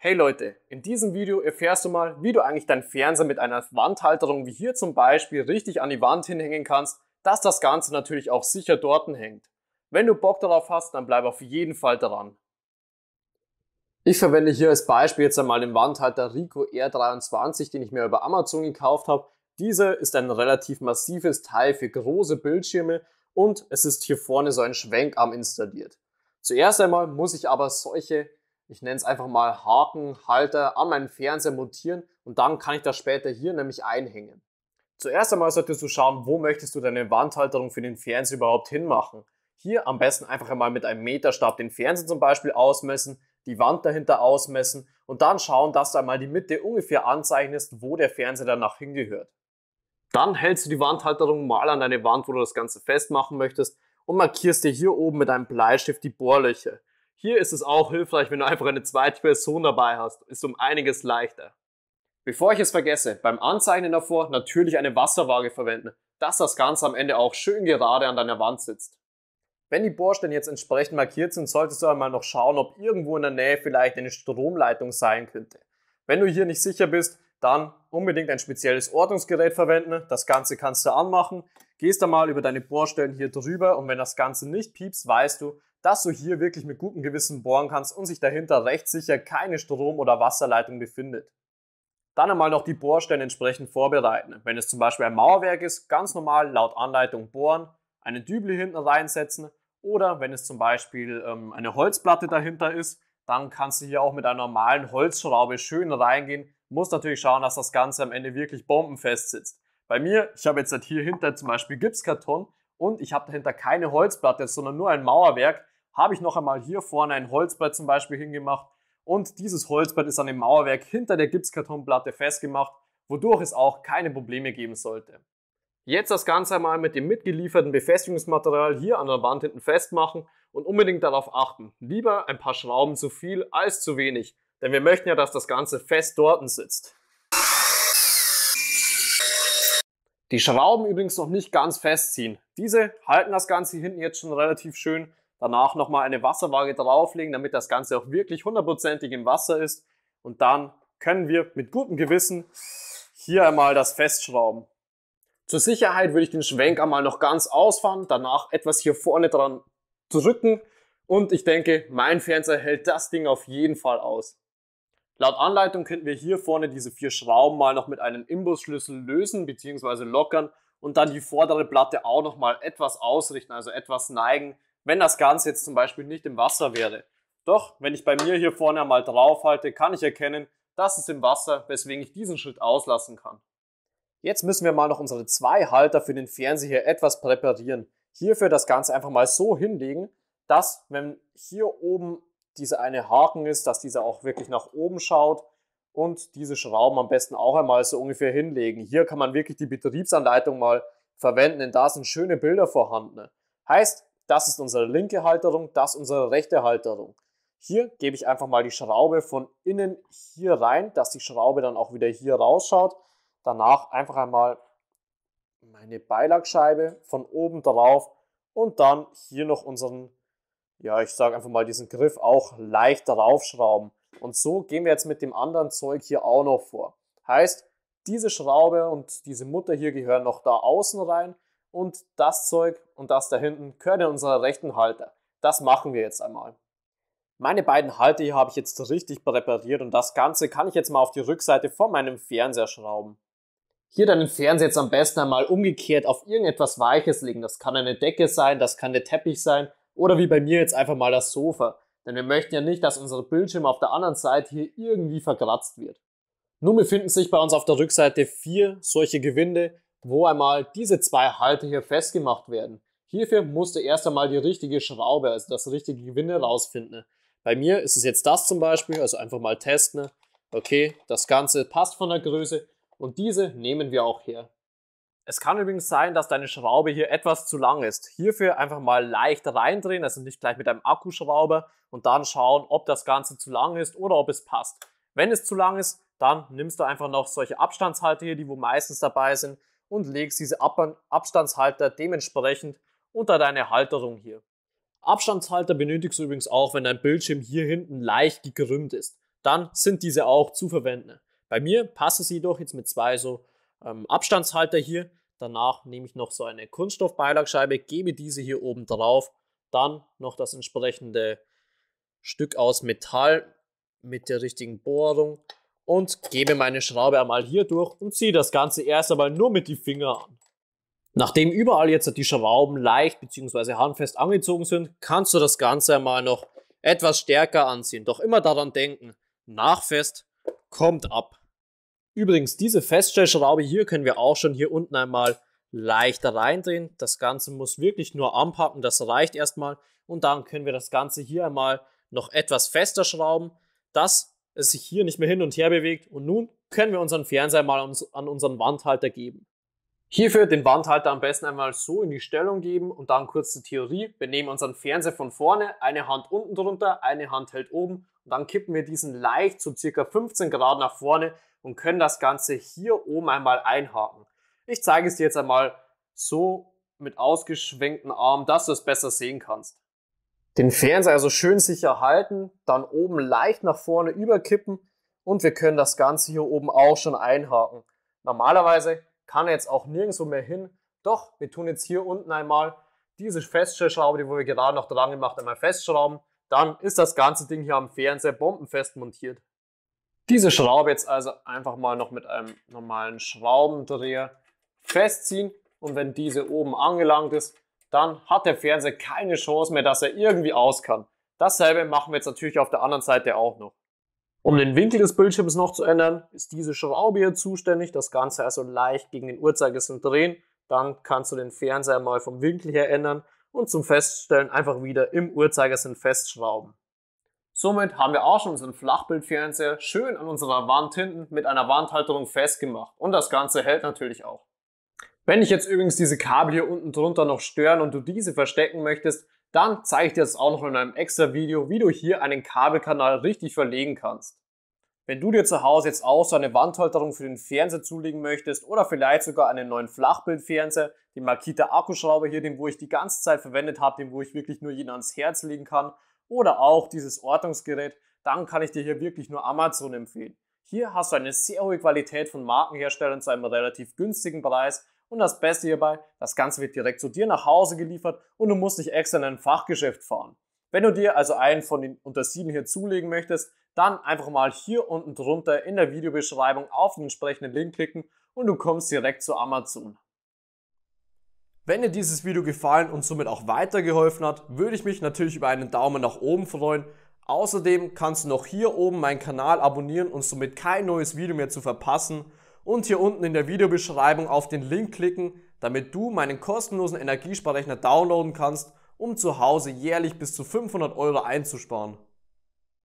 Hey Leute, in diesem Video erfährst du mal, wie du eigentlich deinen Fernseher mit einer Wandhalterung wie hier zum Beispiel richtig an die Wand hinhängen kannst, dass das Ganze natürlich auch sicher dorten hängt. Wenn du Bock darauf hast, dann bleib auf jeden Fall daran. Ich verwende hier als Beispiel jetzt einmal den Wandhalter Ricoo R23, den ich mir über Amazon gekauft habe. Dieser ist ein relativ massives Teil für große Bildschirme und es ist hier vorne so ein Schwenkarm installiert. Zuerst einmal muss ich aber solche, ich nenne es einfach mal Hakenhalter, an meinen Fernseher montieren und dann kann ich das später hier nämlich einhängen. Zuerst einmal solltest du schauen, wo möchtest du deine Wandhalterung für den Fernseher überhaupt hinmachen. Hier am besten einfach einmal mit einem Meterstab den Fernseher zum Beispiel ausmessen, die Wand dahinter ausmessen und dann schauen, dass du einmal die Mitte ungefähr anzeichnest, wo der Fernseher danach hingehört. Dann hältst du die Wandhalterung mal an deine Wand, wo du das Ganze festmachen möchtest und markierst dir hier oben mit einem Bleistift die Bohrlöcher. Hier ist es auch hilfreich, wenn du einfach eine zweite Person dabei hast. Ist um einiges leichter. Bevor ich es vergesse, beim Anzeichnen davor natürlich eine Wasserwaage verwenden, dass das Ganze am Ende auch schön gerade an deiner Wand sitzt. Wenn die Bohrstellen jetzt entsprechend markiert sind, solltest du einmal noch schauen, ob irgendwo in der Nähe vielleicht eine Stromleitung sein könnte. Wenn du hier nicht sicher bist, dann unbedingt ein spezielles Ortungsgerät verwenden. Das Ganze kannst du anmachen. Gehst dann mal über deine Bohrstellen hier drüber und wenn das Ganze nicht piepst, weißt du, dass du hier wirklich mit gutem Gewissen bohren kannst und sich dahinter recht sicher keine Strom- oder Wasserleitung befindet. Dann einmal noch die Bohrstellen entsprechend vorbereiten. Wenn es zum Beispiel ein Mauerwerk ist, ganz normal laut Anleitung bohren, eine Dübel hinten reinsetzen oder wenn es zum Beispiel eine Holzplatte dahinter ist, dann kannst du hier auch mit einer normalen Holzschraube schön reingehen. Musst natürlich schauen, dass das Ganze am Ende wirklich bombenfest sitzt. Bei mir, ich habe jetzt halt hier hinter zum Beispiel Gipskarton und ich habe dahinter keine Holzplatte, sondern nur ein Mauerwerk. Habe ich noch einmal hier vorne ein Holzbrett zum Beispiel hingemacht und dieses Holzbrett ist an dem Mauerwerk hinter der Gipskartonplatte festgemacht, wodurch es auch keine Probleme geben sollte. Jetzt das Ganze einmal mit dem mitgelieferten Befestigungsmaterial hier an der Wand hinten festmachen und unbedingt darauf achten. Lieber ein paar Schrauben zu viel als zu wenig, denn wir möchten ja, dass das Ganze fest dort sitzt. Die Schrauben übrigens noch nicht ganz festziehen. Diese halten das Ganze hinten jetzt schon relativ schön. Danach nochmal eine Wasserwaage drauflegen, damit das Ganze auch wirklich hundertprozentig im Wasser ist. Und dann können wir mit gutem Gewissen hier einmal das festschrauben. Zur Sicherheit würde ich den Schwenk einmal noch ganz ausfahren, danach etwas hier vorne dran drücken. Und ich denke, mein Fernseher hält das Ding auf jeden Fall aus. Laut Anleitung könnten wir hier vorne diese 4 Schrauben mal noch mit einem Imbusschlüssel lösen bzw. lockern und dann die vordere Platte auch noch mal etwas ausrichten, also etwas neigen, wenn das Ganze jetzt zum Beispiel nicht im Wasser wäre. Doch, wenn ich bei mir hier vorne einmal drauf halte, kann ich erkennen, das ist im Wasser, weswegen ich diesen Schritt auslassen kann. Jetzt müssen wir mal noch unsere 2 Halter für den Fernseher hier etwas präparieren. Hierfür das Ganze einfach mal so hinlegen, dass, wenn hier oben dieser eine Haken ist, dass dieser auch wirklich nach oben schaut und diese Schrauben am besten auch einmal so ungefähr hinlegen. Hier kann man wirklich die Betriebsanleitung mal verwenden, denn da sind schöne Bilder vorhanden. Heißt, das ist unsere linke Halterung, das ist unsere rechte Halterung. Hier gebe ich einfach mal die Schraube von innen hier rein, dass die Schraube dann auch wieder hier rausschaut. Danach einfach einmal meine Beilagscheibe von oben drauf und dann hier noch unseren, ja, ich sage einfach mal, diesen Griff auch leicht draufschrauben. Und so gehen wir jetzt mit dem anderen Zeug hier auch noch vor. Heißt, diese Schraube und diese Mutter hier gehören noch da außen rein und das Zeug und das da hinten gehört in unseren rechten Halter. Das machen wir jetzt einmal. Meine beiden Halter hier habe ich jetzt richtig präpariert und das Ganze kann ich jetzt mal auf die Rückseite von meinem Fernseher schrauben. Hier deinen Fernseher jetzt am besten einmal umgekehrt auf irgendetwas Weiches legen. Das kann eine Decke sein, das kann der Teppich sein. Oder wie bei mir jetzt einfach mal das Sofa, denn wir möchten ja nicht, dass unsere Bildschirme auf der anderen Seite hier irgendwie verkratzt wird. Nun befinden sich bei uns auf der Rückseite 4 solche Gewinde, wo einmal diese 2 Halter hier festgemacht werden. Hierfür musst du erst einmal die richtige Schraube, also das richtige Gewinde rausfinden. Bei mir ist es jetzt das zum Beispiel, also einfach mal testen. Okay, das Ganze passt von der Größe und diese nehmen wir auch her. Es kann übrigens sein, dass deine Schraube hier etwas zu lang ist. Hierfür einfach mal leicht reindrehen, also nicht gleich mit einem Akkuschrauber und dann schauen, ob das Ganze zu lang ist oder ob es passt. Wenn es zu lang ist, dann nimmst du einfach noch solche Abstandshalter hier, die wo meistens dabei sind und legst diese Abstandshalter dementsprechend unter deine Halterung hier. Abstandshalter benötigst du übrigens auch, wenn dein Bildschirm hier hinten leicht gekrümmt ist. dann sind diese auch zu verwenden. Bei mir passen sie jedoch jetzt mit zwei so Abstandshalter hier. Danach nehme ich noch so eine Kunststoffbeilagscheibe, gebe diese hier oben drauf, dann noch das entsprechende Stück aus Metall mit der richtigen Bohrung und gebe meine Schraube einmal hier durch und ziehe das Ganze erst einmal nur mit den Fingern an. Nachdem überall jetzt die Schrauben leicht bzw. handfest angezogen sind, kannst du das Ganze einmal noch etwas stärker anziehen. Doch immer daran denken, nachfest kommt ab. Übrigens, diese Feststellschraube hier können wir auch schon hier unten einmal leichter reindrehen. Das Ganze muss wirklich nur anpacken, das reicht erstmal. Und dann können wir das Ganze hier einmal noch etwas fester schrauben, dass es sich hier nicht mehr hin und her bewegt. Und nun können wir unseren Fernseher mal an unseren Wandhalter geben. Hierfür den Wandhalter am besten einmal so in die Stellung geben und dann kurz die Theorie. Wir nehmen unseren Fernseher von vorne, eine Hand unten drunter, eine Hand hält oben und dann kippen wir diesen leicht so circa 15 Grad nach vorne und können das Ganze hier oben einmal einhaken. Ich zeige es dir jetzt einmal so mit ausgeschwenkten Armen, dass du es besser sehen kannst. Den Fernseher also schön sicher halten, dann oben leicht nach vorne überkippen und wir können das Ganze hier oben auch schon einhaken. Normalerweise kann er jetzt auch nirgendwo mehr hin. Doch, wir tun jetzt hier unten einmal diese Feststellschraube, die wir gerade noch dran gemacht haben, einmal festschrauben. Dann ist das ganze Ding hier am Fernseher bombenfest montiert. Diese Schraube jetzt also einfach mal noch mit einem normalen Schraubendreher festziehen. Und wenn diese oben angelangt ist, dann hat der Fernseher keine Chance mehr, dass er irgendwie aus kann. Dasselbe machen wir jetzt natürlich auf der anderen Seite auch noch. Um den Winkel des Bildschirms noch zu ändern, ist diese Schraube hier zuständig. Das Ganze also leicht gegen den Uhrzeigersinn drehen. Dann kannst du den Fernseher mal vom Winkel her ändern und zum Feststellen einfach wieder im Uhrzeigersinn festschrauben. Somit haben wir auch schon unseren Flachbildfernseher schön an unserer Wand hinten mit einer Wandhalterung festgemacht. Und das Ganze hält natürlich auch. Wenn dich jetzt übrigens diese Kabel hier unten drunter noch stören und du diese verstecken möchtest, dann zeige ich dir das auch noch in einem extra Video, wie du hier einen Kabelkanal richtig verlegen kannst. Wenn du dir zu Hause jetzt auch so eine Wandhalterung für den Fernseher zulegen möchtest oder vielleicht sogar einen neuen Flachbildfernseher, den Makita Akkuschrauber hier, den wo ich die ganze Zeit verwendet habe, den wo ich wirklich nur jeden ans Herz legen kann oder auch dieses Ortungsgerät, dann kann ich dir hier wirklich nur Amazon empfehlen. Hier hast du eine sehr hohe Qualität von Markenherstellern zu einem relativ günstigen Preis. Und das Beste hierbei, das Ganze wird direkt zu dir nach Hause geliefert und du musst nicht extra in ein Fachgeschäft fahren. Wenn du dir also einen von den unter 7 hier zulegen möchtest, dann einfach mal hier unten drunter in der Videobeschreibung auf den entsprechenden Link klicken und du kommst direkt zu Amazon. Wenn dir dieses Video gefallen und somit auch weitergeholfen hat, würde ich mich natürlich über einen Daumen nach oben freuen. Außerdem kannst du noch hier oben meinen Kanal abonnieren und somit kein neues Video mehr zu verpassen. Und hier unten in der Videobeschreibung auf den Link klicken, damit du meinen kostenlosen Energiesparrechner downloaden kannst, um zu Hause jährlich bis zu 500 € einzusparen.